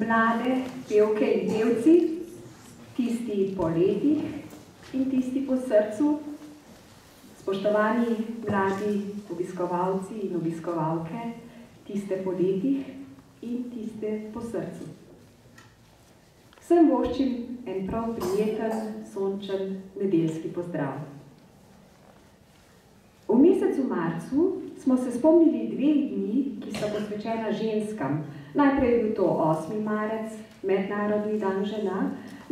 mlade pevke in pevci, tisti po letih in tisti po srcu, spoštovani mladi obiskovalci in obiskovalke, tiste po letih in tiste po srcu. Vsem voščim en prav prijeten, sončen, nedeljski pozdrav. V mesecu marcu smo se spomnili dveh dni, ki so posvečena ženskam. Najprej je bil to 8. marec, Mednarodni dan žena,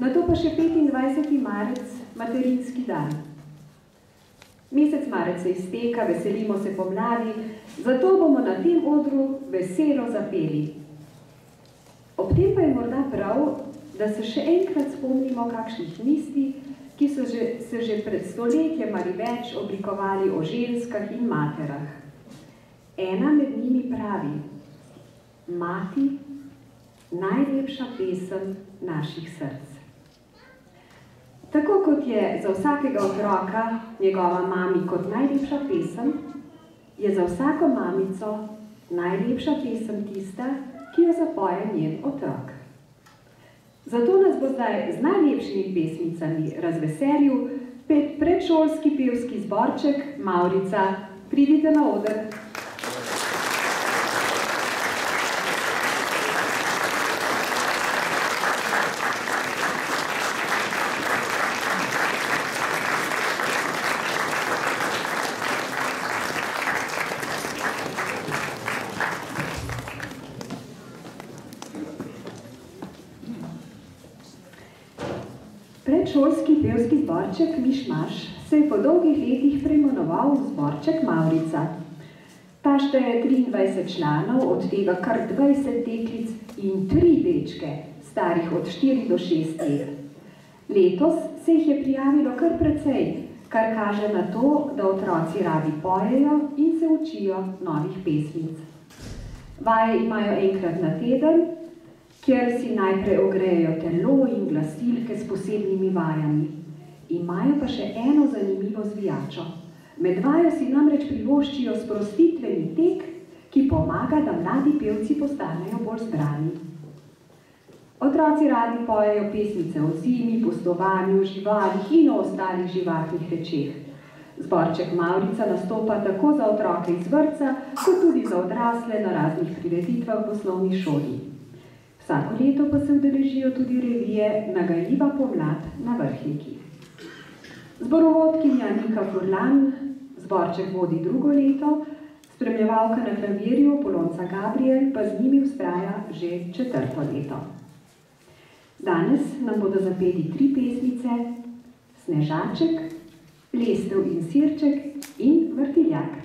nato pa še 25. marec, Materinski dan. Mesec marec se izteka, veselimo se pomladi, zato bomo na tem odru veselo zapeli. Ob tem pa je morda prav, da se še enkrat spomnimo kakšnih misli, ki so se že pred stoletjem ali več oblikovali o ženskah in materah. Ena med njimi pravi: mati, najlepša pesem naših src. Tako kot je za vsakega otroka njegova mami kot najlepša pesem, je za vsako mamico najlepša pesem tista, ki jo zapoje njen otrok. Zato nas bo zdaj z najlepšimi pesmicami razveselil predšolski pevski zborček Maurica Pridideno na oder. Zborček Mišmaš se je po dolgih letih preimenoval zborček Mavrica. Ta šteje 23 članov, od tega kar 20 deklic in 3 dečke, starih od 4 do 6 let. Letos se jih je prijavilo kar precej, kar kaže na to, da otroci radi pojejo in se učijo novih pesmic. Vaje imajo enkrat na teden, kjer si najprej ogrejejo telo in glasilke s posebnimi vajami. Imajo pa še eno zanimivo zvijačo. Med vajo si namreč privoščijo sprostitveni tek, ki pomaga, da mladi pevci postanejo bolj zbrani. Otroci radi pojejo pesmice o zimi, pustovanju, živalih in o ostalih živahnih rečeh. Zborček Mavrica nastopa tako za otroke iz vrtca, kot tudi za odrasle na raznih prireditvah v osnovni šoli. Vsako leto pa se udeležijo tudi revije Nagajiva pomlad na Vrhniki. Zborovodkinja Nika Furlan zborček vodi drugo leto, spremljevalka na klavirju Polonca Gabriel pa z njimi vztraja že četrto leto. Danes nam bodo zapeli 3 pesmice: Snežaček, Lestev in sirček in Vrtiljak.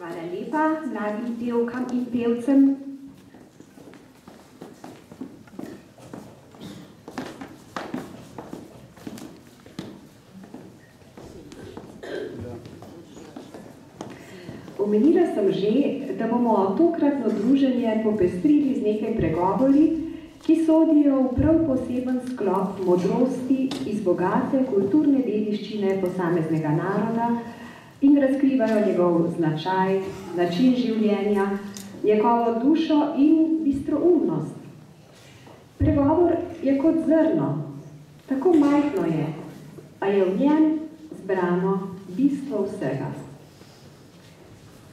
Hvala lepa mladim pevkam in pevcem. Omenila sem že, da bomo tokratno druženje popestrili z nekaj pregovori, ki sodijo v prav poseben sklop modrosti iz bogate kulturne dediščine posameznega naroda in razkrivajo njegov značaj, način življenja, njegovo dušo in bistroumnost. Pregovor je kot zrno, tako majhno je, a je v njem zbrano bistvo vsega.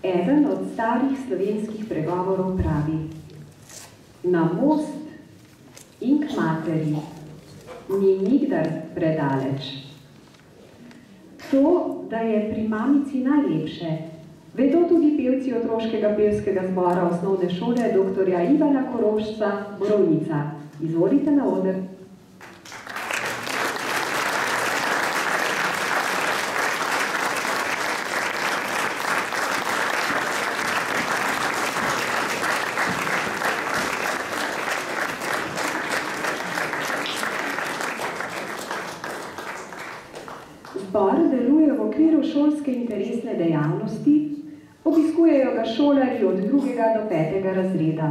Eden od starih slovenskih pregovorov pravi: na most in k materi ni nikdar predaleč. To, da je pri mamici najlepše, vedo tudi pevci otroškega pevskega zbora osnovne šole doktorja Ivana Korošca, Borovnica. Izvolite na oder. Šolske interesne dejavnosti, obiskujejo ga šolarji od 2. do 5. razreda.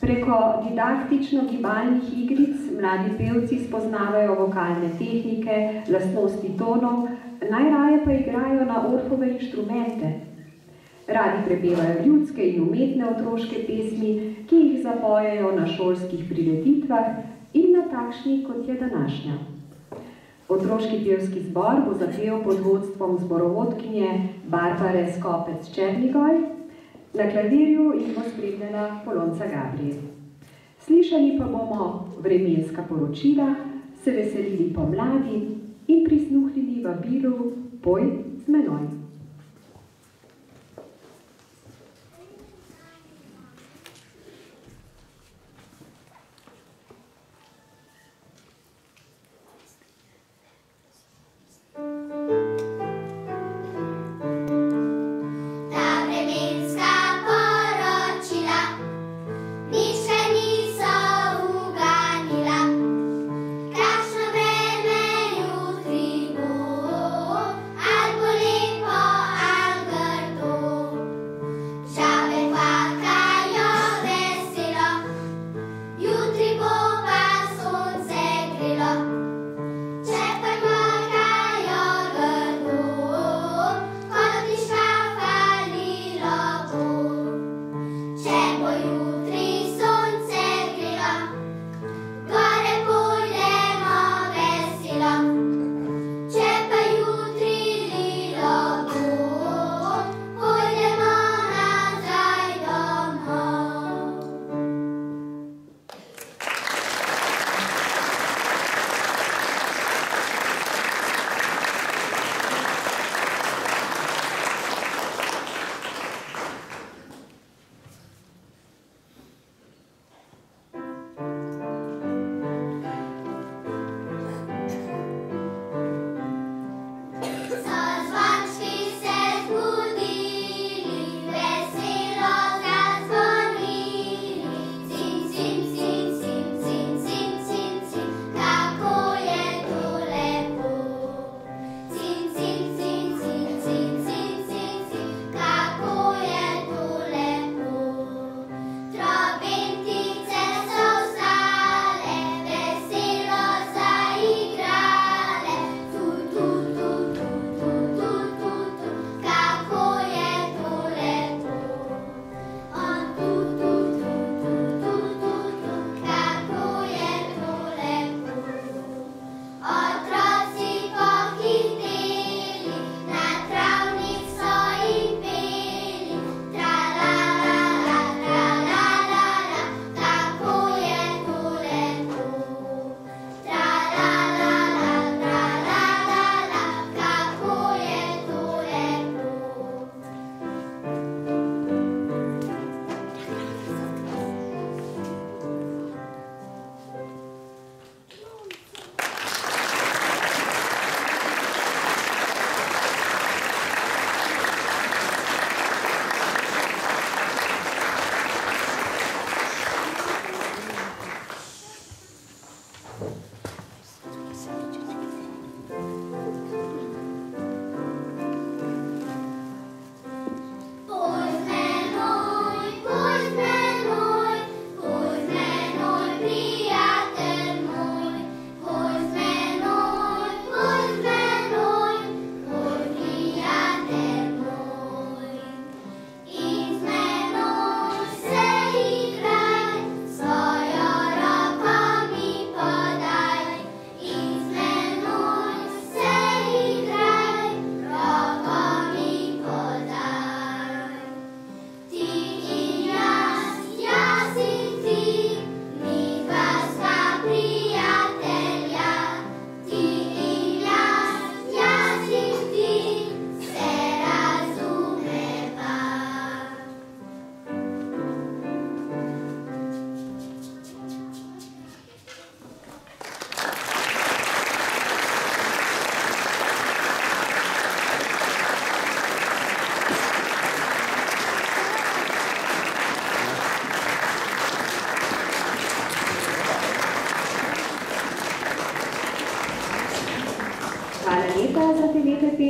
Preko didaktično-gibalnih igric mladi pevci spoznavajo vokalne tehnike, lastnosti tonov, najraje pa igrajo na orfove inštrumente. Radi prepevajo ljudske in umetne otroške pesmi, ki jih zapojejo na šolskih prireditvah in na takšnih, kot je današnja. Otroški pevski zbor bo zapel pod vodstvom zborovodkinje Barbare Skopec Černigoj, na klavirju jih bo spremljala Polonca Gabriel. Slišali pa bomo vremenska poročila, se veselili pomladi in prisluhnili vabilu Poj z menoj. Lepa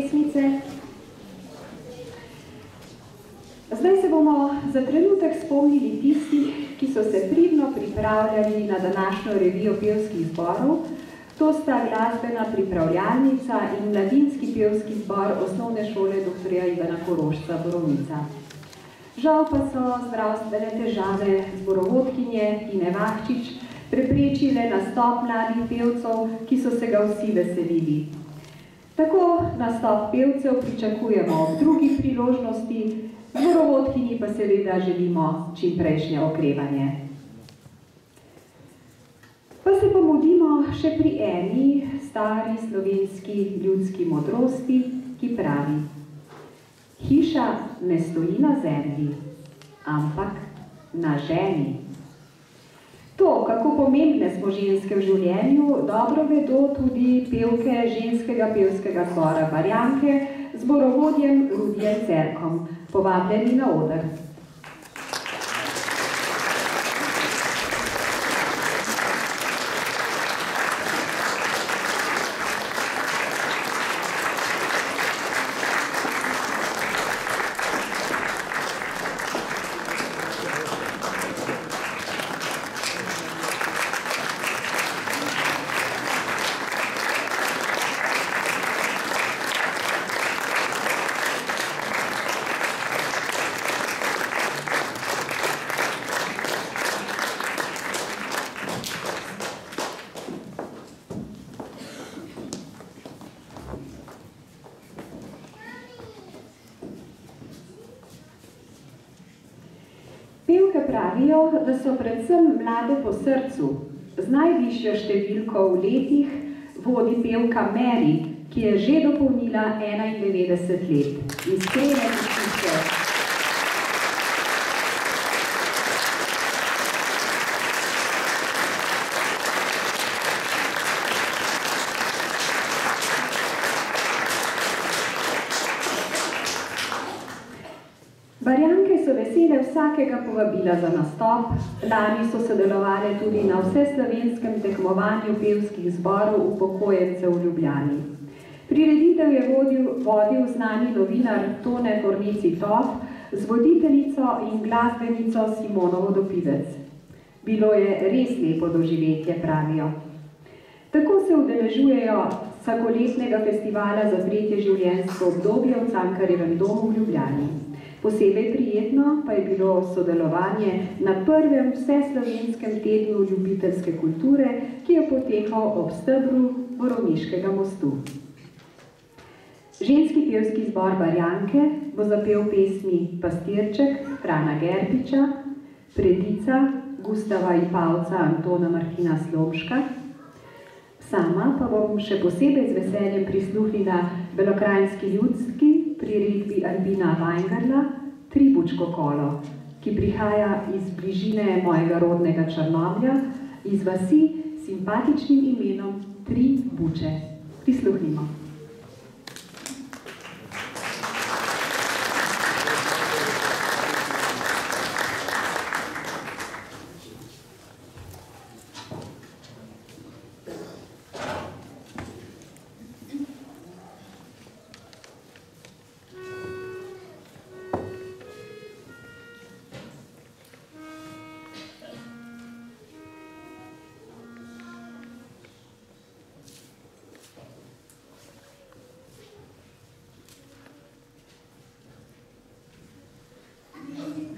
pesmice. Zdaj se bomo za trenutek spomnili tistih, ki so se pridno pripravljali na današnjo revijo pevskih zborov. To sta glasbena pripravljalnica in mladinski pevski zbor Osnovne šole dr. Ivana Korošca, Borovnica. Žal pa so zdravstvene težave zborovodkinje Tine Vahčič preprečile nastop mladih pevcev, ki so se ga vsi veselili. Tako nastop pevcev pričakujemo ob drugi priložnosti, zborovodkinji pa seveda želimo čimprejšnje okrevanje. Pa se pomudimo še pri eni stari slovenski ljudski modrosti, ki pravi: hiša ne stoji na zemlji, ampak na ženi. To, kako pomembne smo ženske v življenju, dobro vedo tudi pevke ženskega pevskega zbora Barjanke z borovodjem Rudijem Cerkom. Povabljeni na oder. Da so predvsem mlade po srcu. Z najvišjo številko v letih vodi pevka Meri, ki je že dopolnila 91 let. Iskrene čestitke. Vsakega povabila za nastop, lani so sodelovali tudi na vseslovenskem tekmovanju pevskih zborov upokojencev v Ljubljani. Prireditev je vodil znani novinar Tone Kornici Top z voditeljico in glasbenico Simono Vodopivec. Bilo je res lepo doživetje, pravijo. Tako se udeležujejo vsakoletnega festivala za tretje življenjsko obdobje v Cankarjevem domu v Ljubljani. Posebej prijetno pa je bilo sodelovanje na prvem vseslovenskem tednu ljubiteljske kulture, ki je potekal ob stebru Borovniškega mostu. Ženski pevski zbor Barjanke bo zapel pesmi Pastirček Frana Gerbiča, Predica Gustava in Pavca Antona Marhina Slomška. Sama pa bom še posebej z veseljem prisluhnila belokranjski ljudski priredbi Arbina Vajngarla Tribučko kolo, ki prihaja iz bližine mojega rodnega Črnoblja, iz vasi s simpatičnim imenom Tri buče. Prisluhnimo. Thank you.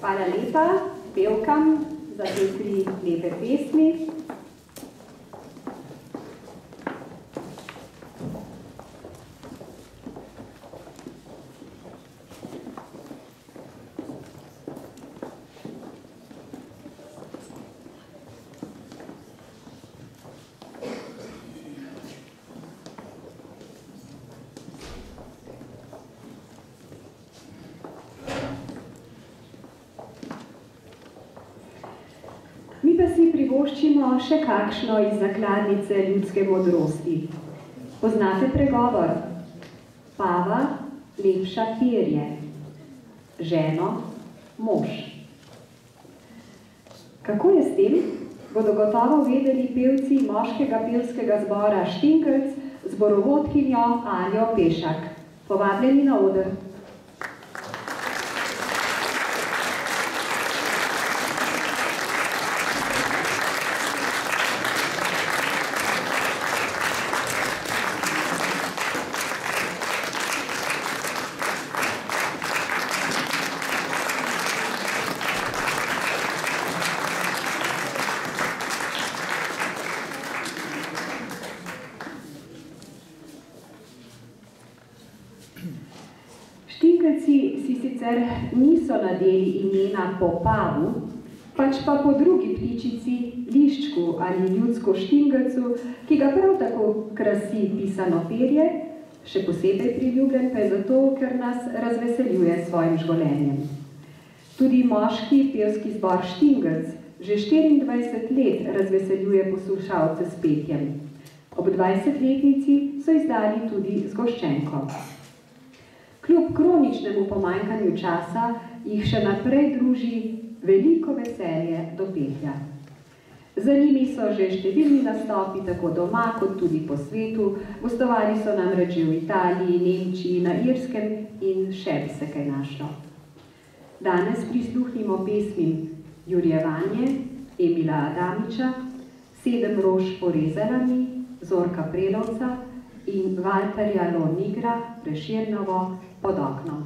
Hvala lepa pevkam za te tri lepe pesmi. Še kakšno iz zakladnice ljudske modrosti. Poznate pregovor? Pava lepša perje, ženo mož. Kako je s tem, bodo gotovo vedeli pevci moškega pevskega zbora Štinkelc z borovodkinjo Aljo Pešak. Povabljeni na oder. Niso nadeli imena po pavu, pač pa po drugi ptičici, liščku ali ljudsko štingelcu, ki ga prav tako krasi pisano perje, še posebej priljubljen pa je zato, ker nas razveseljuje svojim žgolenjem. Tudi moški pevski zbor Štingelc že 24 let razveseljuje poslušalce s petjem. Ob 20-letnici so izdali tudi zgoščenko. Kljub kroničnemu pomanjkanju časa jih še naprej druži veliko veselje do petja. Za njimi so že številni nastopi tako doma kot tudi po svetu, gostovali so namreč v Italiji, Nemčiji, na Irskem in še bi se kaj našlo. Danes prisluhnimo pesmim Jurjevanje Emila Adamiča, Sedem rož porezanami Zorka Prelovca in Walterja Lo Nigra, Preširnovo, Pod oknom.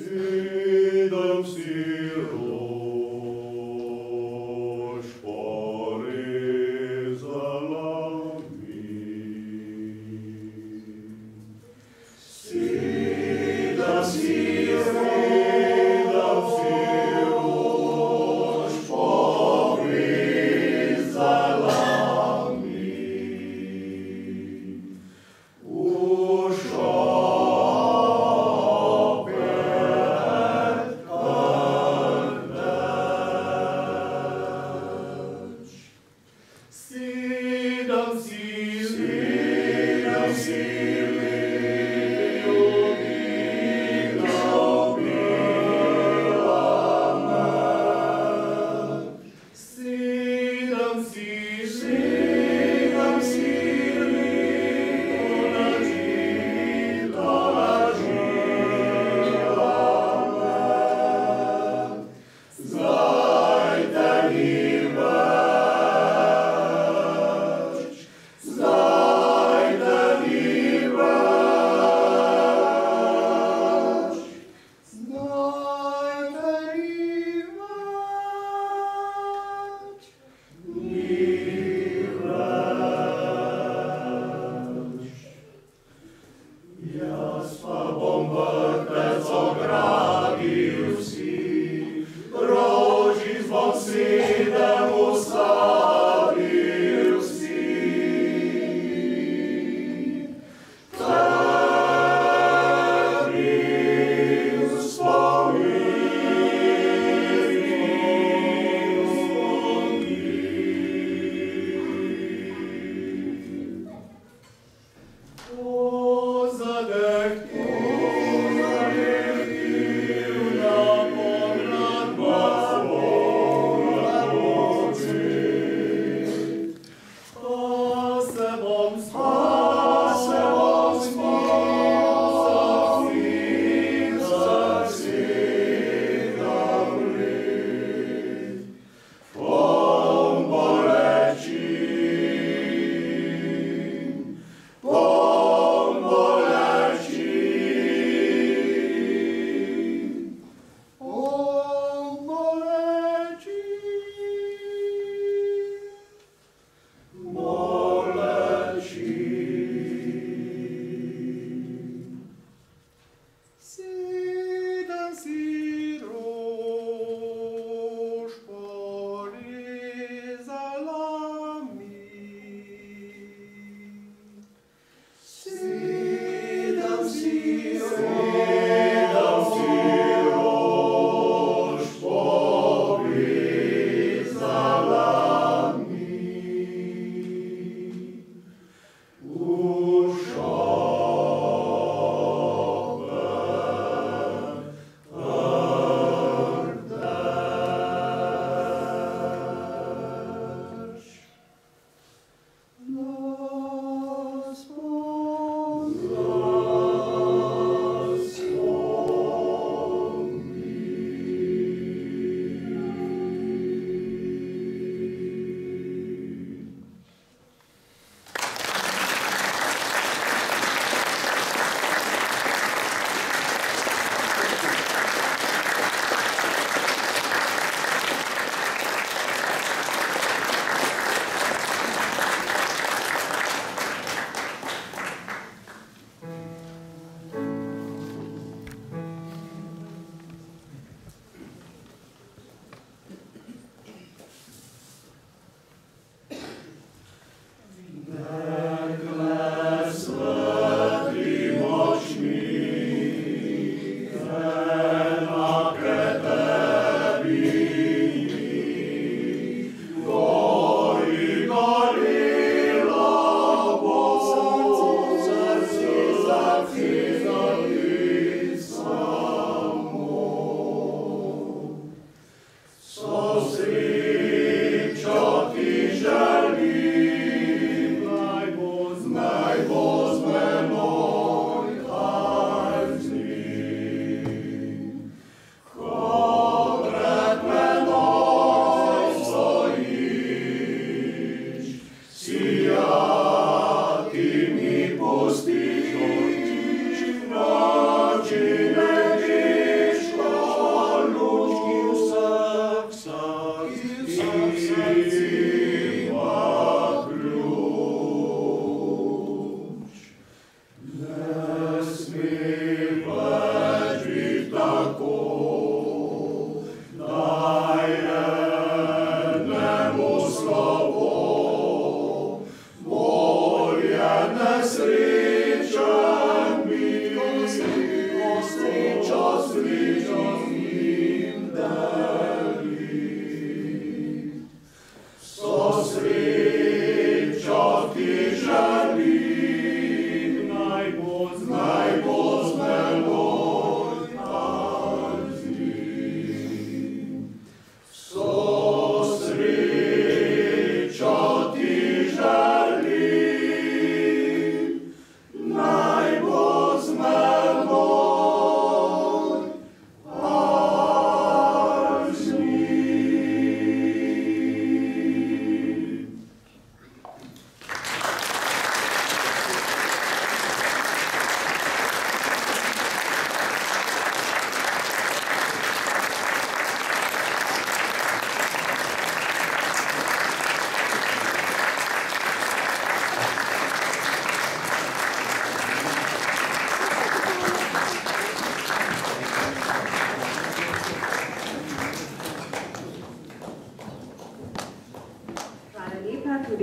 Sidam si,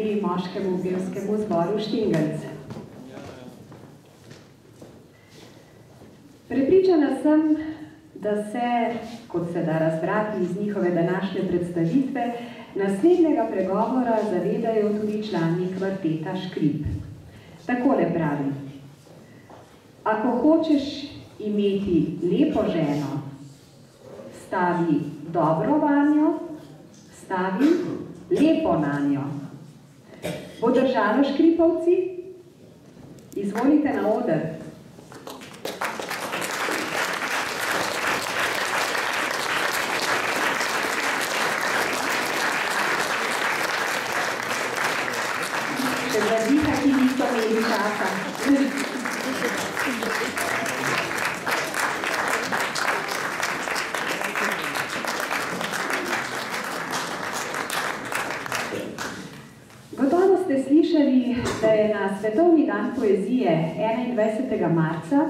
sledili moškemu pevskemu zboru Štingelce. Prepričana sem, da se, kot se da razbrati iz njihove današnje predstavitve, naslednjega pregovora zavedajo tudi člani kvarteta ŠKRiP. Takole pravi: ako hočeš imeti lepo ženo, stavi dobro vanjo, stavi lepo nanjo. Bo držalo, škripovci? Izvolite na oder. Še zadnjiha, ki niso imeli časa. Da je na Svetovni dan poezije 21. marca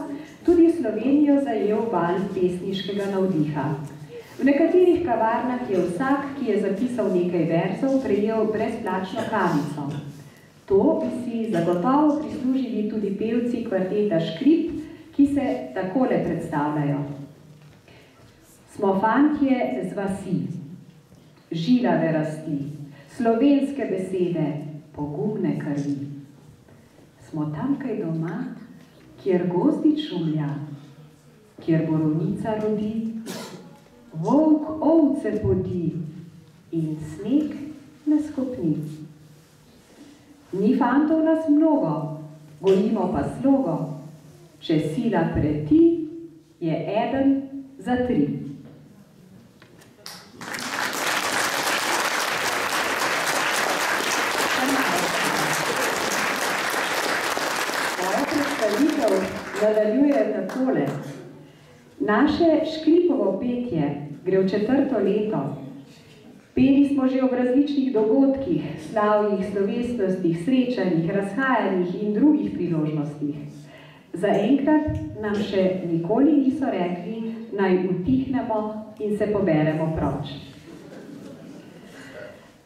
tudi Slovenijo zajel val pesniškega navdiha. V nekaterih kavarnah je vsak, ki je zapisal nekaj verzov, prejel brezplačno kavico. To bi si zagotovo prislužili tudi pevci kvarteta ŠKRiP, ki se takole predstavljajo. Smo fantje z vasi, žilave rasti, slovenske besede, pogumne krvi. Smo tamkaj doma, kjer gozdič šumlja, kjer borovnica rodi, volk ovce podi in sneg ne skopni. Ni fantov nas mnogo, gojimo pa slogo, če sila preti, je eden za tri. Nadaljuje takole. Naše škripovo petje gre v četrto leto. Peli smo že ob različnih dogodkih, slavjih, slovesnostih, srečanjih, razhajanjih in drugih priložnostih. Zaenkrat nam še nikoli niso rekli, naj utihnemo in se poberemo proč.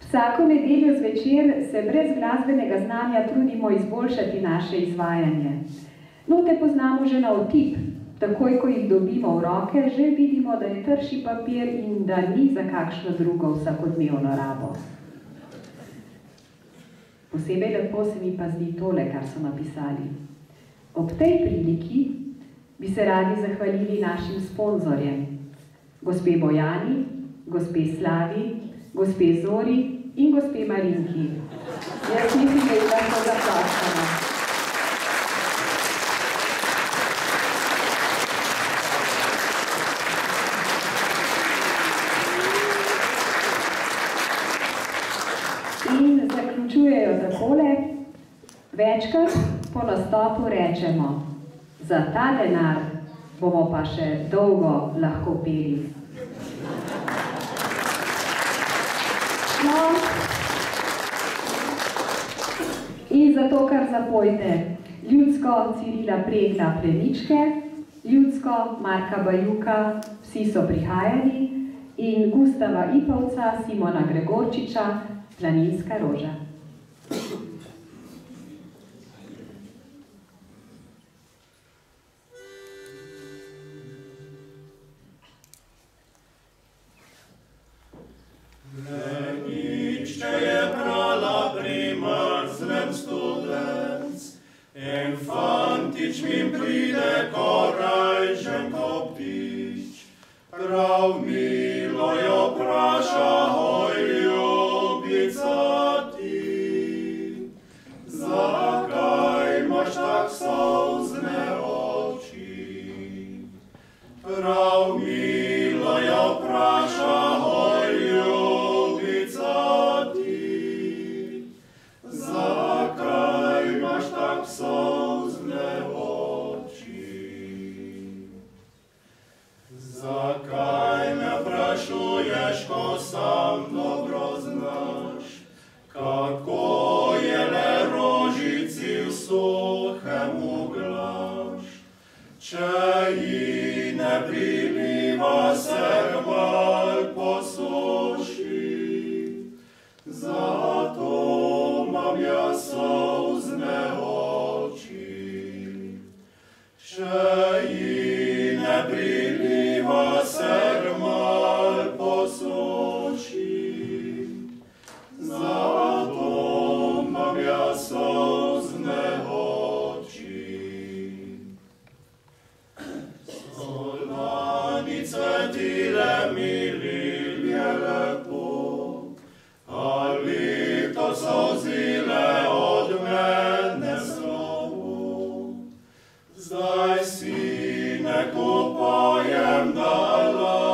Vsako nedeljo zvečer se brez glasbenega znanja trudimo izboljšati naše izvajanje. Note poznamo že na otip, takoj ko jih dobimo v roke, že vidimo, da je trši papir in da ni za kakšno drugo vsakodnevno rabo. Posebej lepo se mi pa zdi tole, kar so napisali. Ob tej priliki bi se radi zahvalili našim sponzorjem, gospe Bojani, gospe Slavi, gospe Zori in gospe Marinki. Jaz mislim, da je tako zaplačeno. Večkrat po nastopu rečemo, za ta denar bomo pa še dolgo lahko peli. No, in zato kar zapojte ljudsko Cirila Preglja Pleničke, ljudsko Marka Bajuka Vsi so prihajali in Gustava Ipavca Simona Gregorčiča Planinska roža. Zato teče i nepriliva se grmal po suši. Zato mnoga sozne oči. Solani cvetile mi lilje lepo, ali to sozile od mene znovu. Zdaj si ne kupujem dala.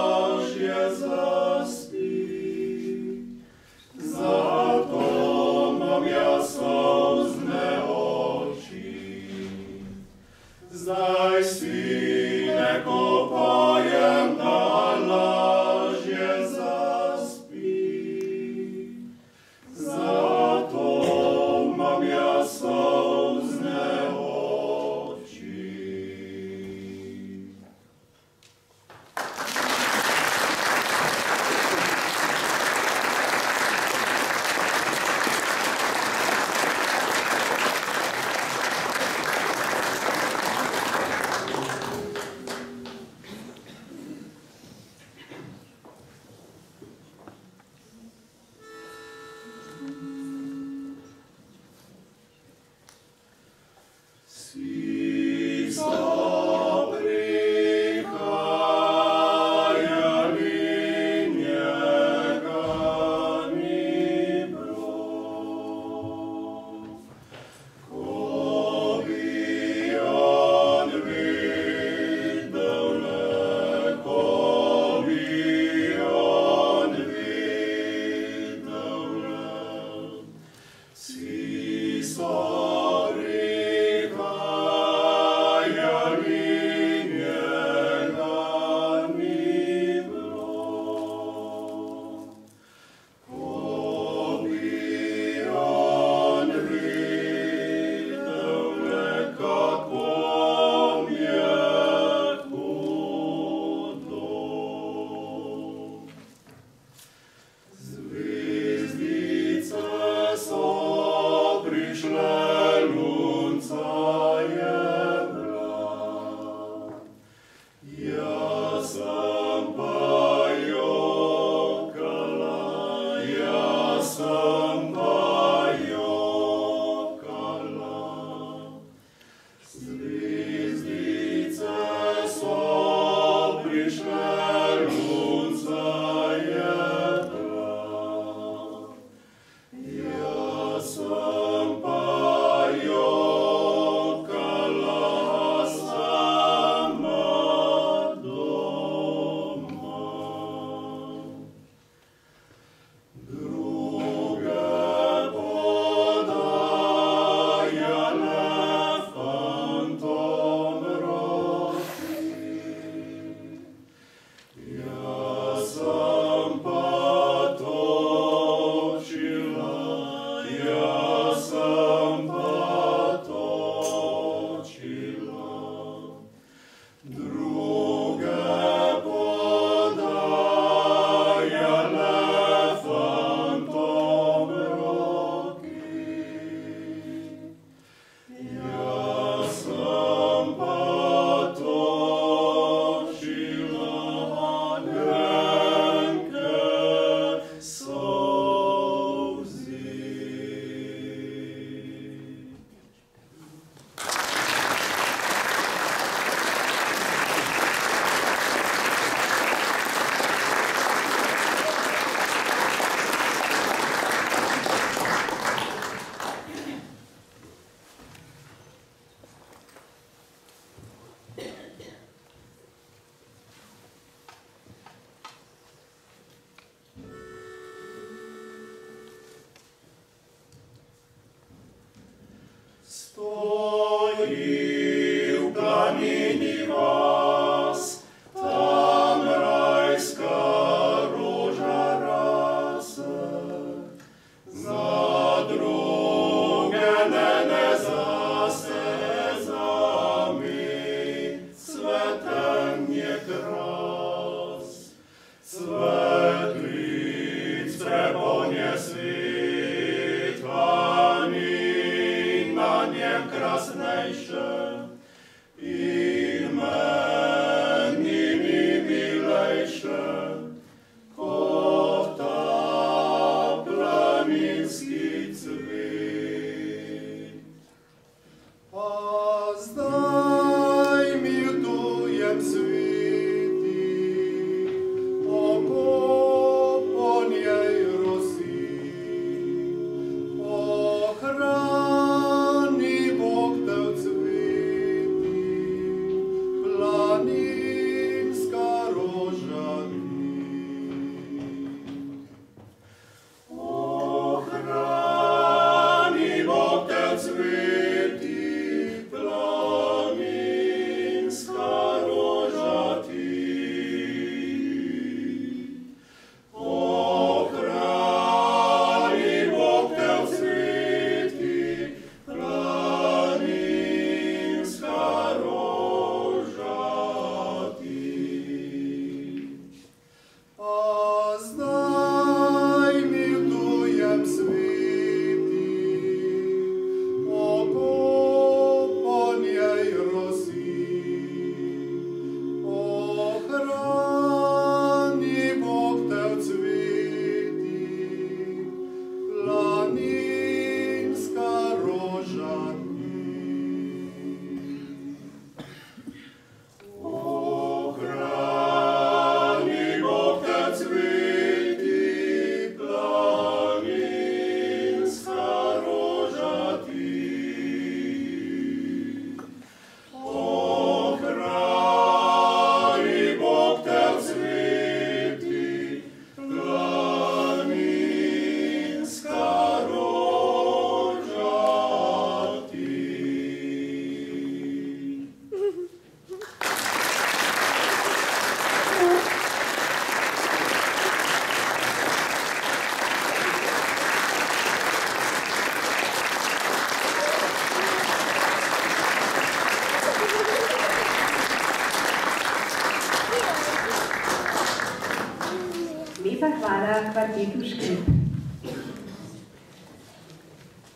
Velika hvala kvartetu ŠKRiP.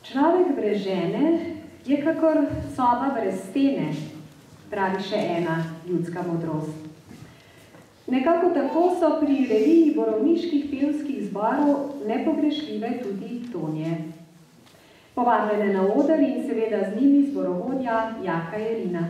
Človek brez žene je kakor soba brez stene, pravi še ena ljudska modrost. Nekako tako so pri reviji borovniških pevskih zborov nepogrešljive tudi Tonje. Povabljene na oder in seveda z njimi zborovodja Jaka Jerina.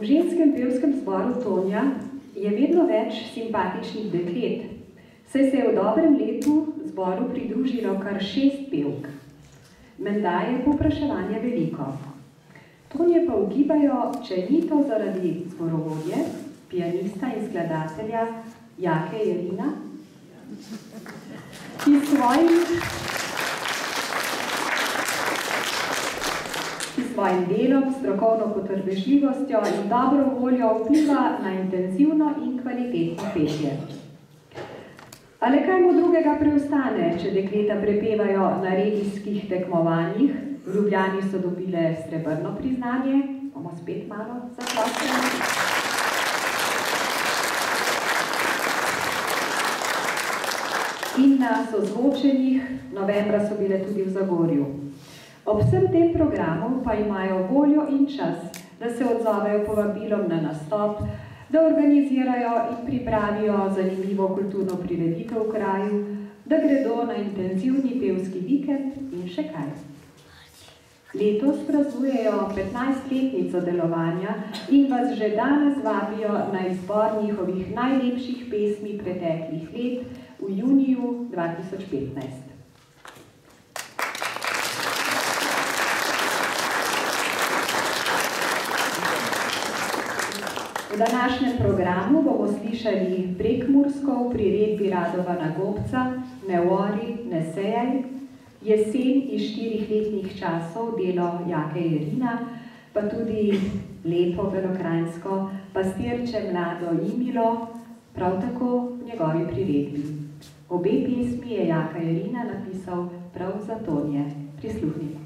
V ženskem pevskem zboru Tonja je vedno več simpatičnih deklet, saj se je v dobrem letu zboru pridružilo kar 6 pevk. Menda je povpraševanja veliko. Tonje pa ugibajo, če ni to zaradi zborovodje, pianista in skladatelja Jake Jerina, ki svojim delom, strokovno potrpežljivostjo in dobro voljo vpliva na intenzivno in kvalitetno petje. Ale kaj mu drugega preostane, če dekleta prepevajo na regijskih tekmovanjih? V Ljubljani so dobile srebrno priznanje, bomo spet malo zaklopili. In na sozvočenih, novembra so bile tudi v Zagorju. Ob vsem tem programu pa imajo voljo in čas, da se odzovejo povabilom na nastop, da organizirajo in pripravijo zanimivo kulturno prireditev v kraju, da gredo na intenzivni pevski vikend in še kaj. Letos praznujejo 15-letnico delovanja in vas že danes vabijo na izbor njihovih najlepših pesmi preteklih let v juniju 2015. V današnjem programu bomo slišali prekmursko v priredbi Radovana Gobca Ne ori, ne sejaj, Jesen iz 4 letnih časov delo Jake Jerina, pa tudi lepo belokranjsko Pastirče mlado imilo, prav tako v njegovi priredbi. Obe pesmi je Jaka Jerina napisal prav za Tonje. Prisluhnimo.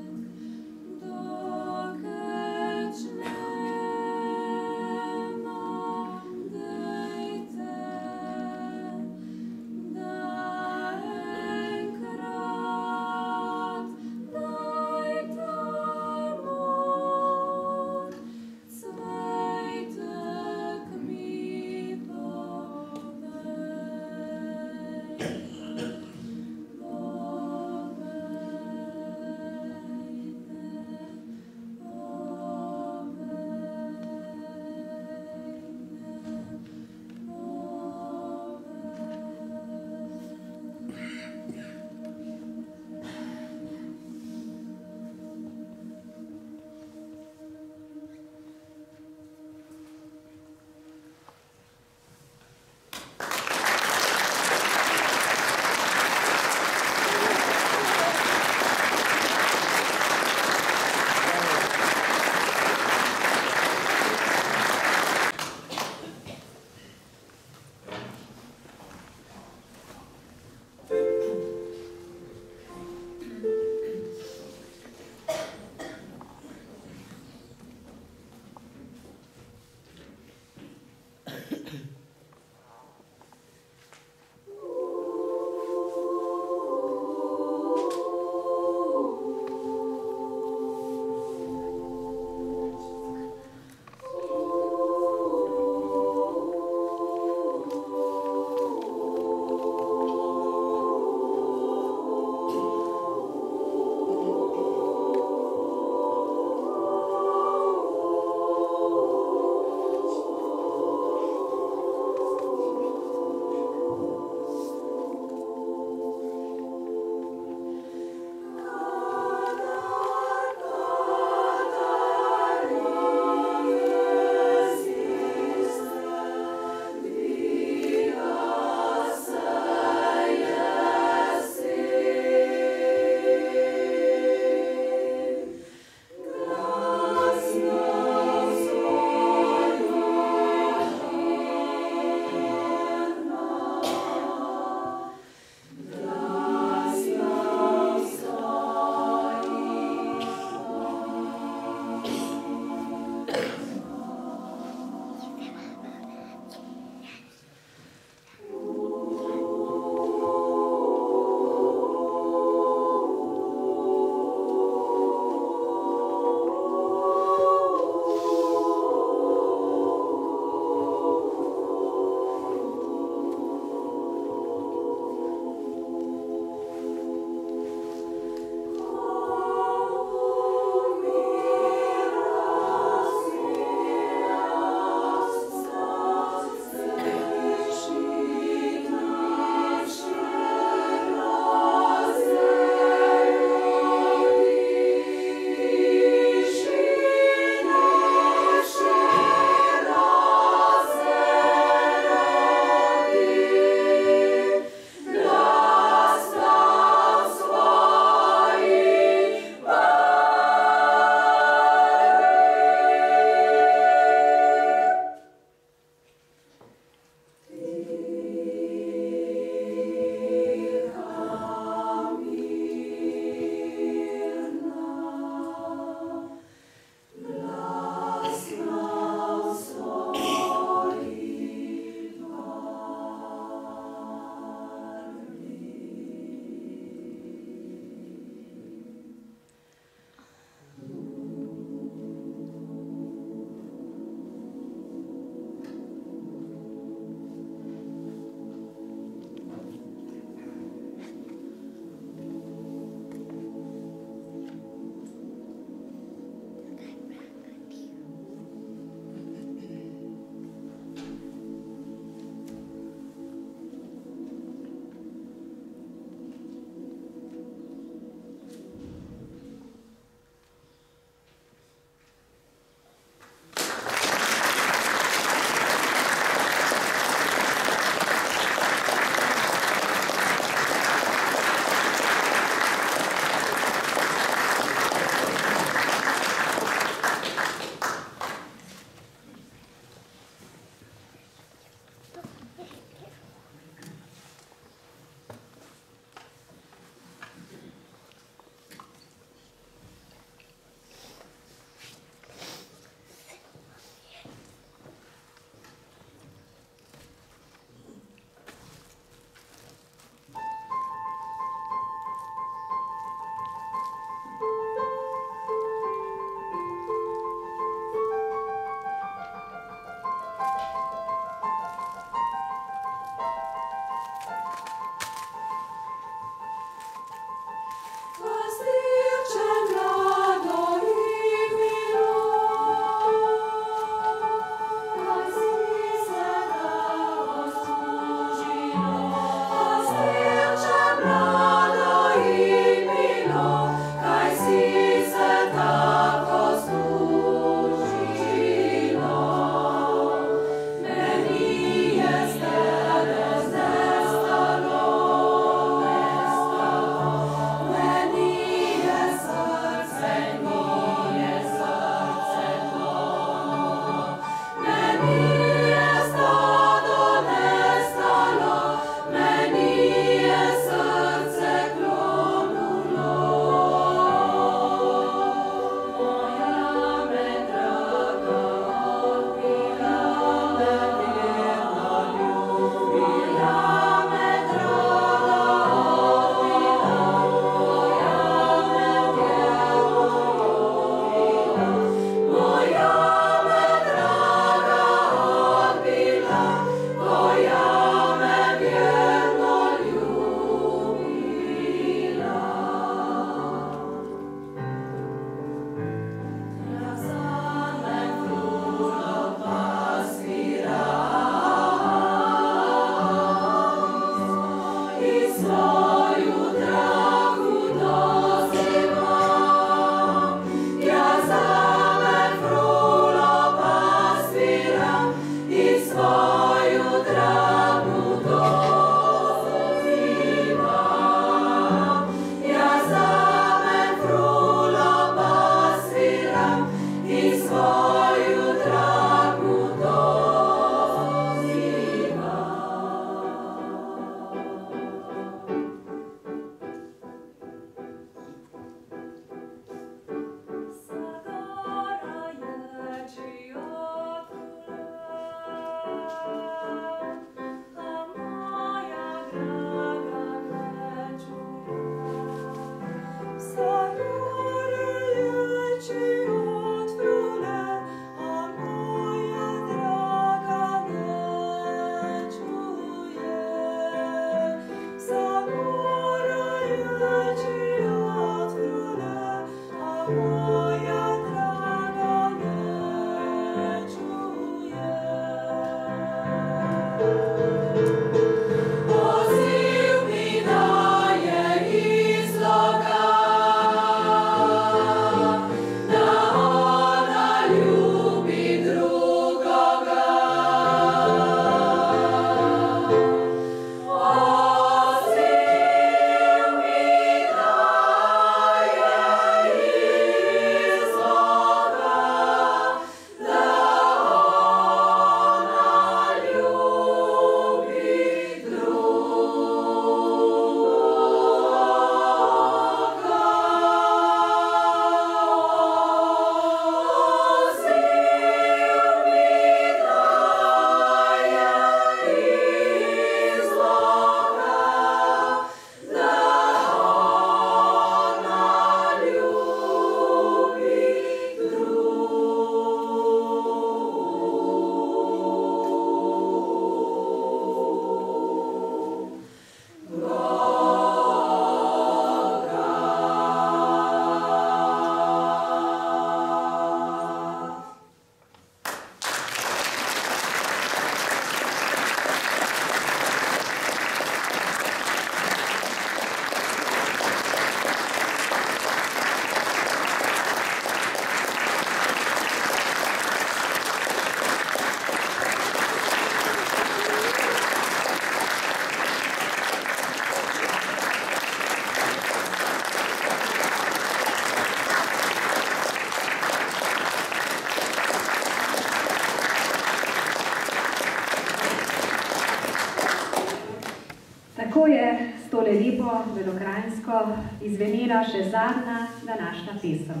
slovensko izvenela še zadnja današnja pesem.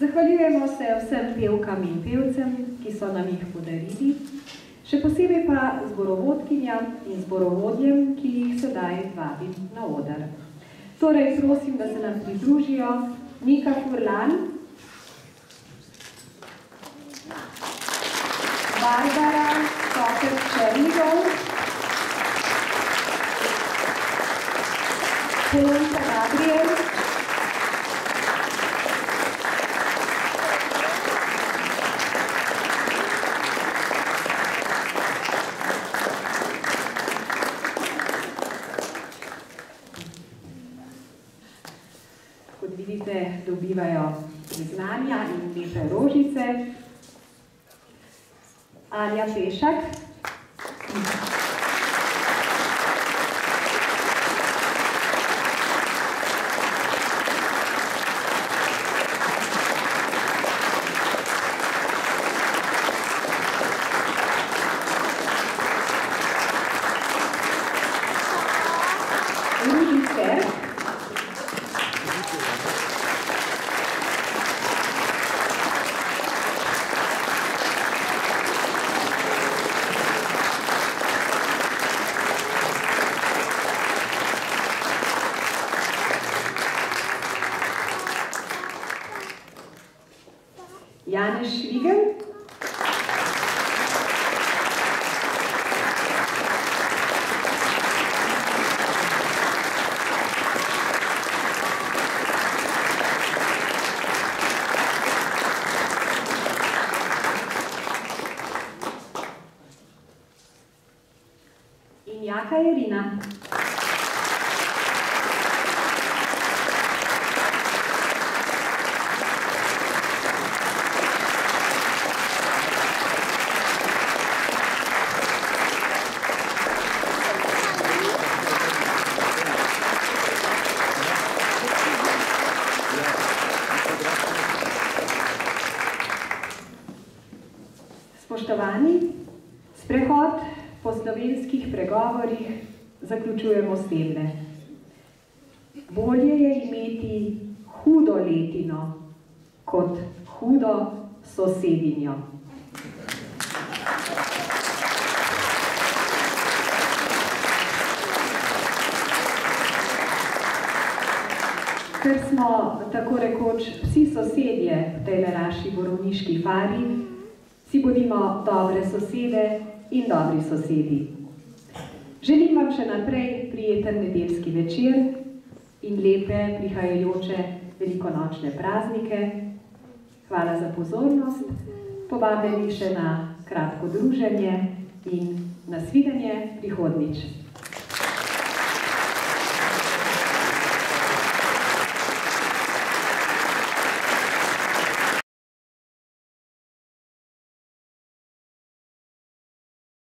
Zahvaljujemo se vsem pevkam in pevcem, ki so nam jih podarili, še posebej pa zborovodkinjam in zborovodjem, ki jih sedaj vabim na oder. Torej, prosim, da se nam pridružijo Nika Furlan, Barbara Skopec Černigoj, Polonca Gabriel, kot vidite, dobivajo priznanja in lepe rožice. Aljo Pešak, Jaka Jerina. Spoštovani, sprehod po slovenskih pregovorih zaključujemo s temle. Bolje je imeti hudo letino kot hudo sosedinjo. Ker smo tako rekoč vsi sosedje v tej naši borovniški fari, si bodimo dobre sosede in dobri sosedi. Želim vam še naprej prijeten nedeljski večer in lepe prihajajoče velikonočne praznike. Hvala za pozornost, povabljeni še na kratko druženje in nasvidenje prihodnjič.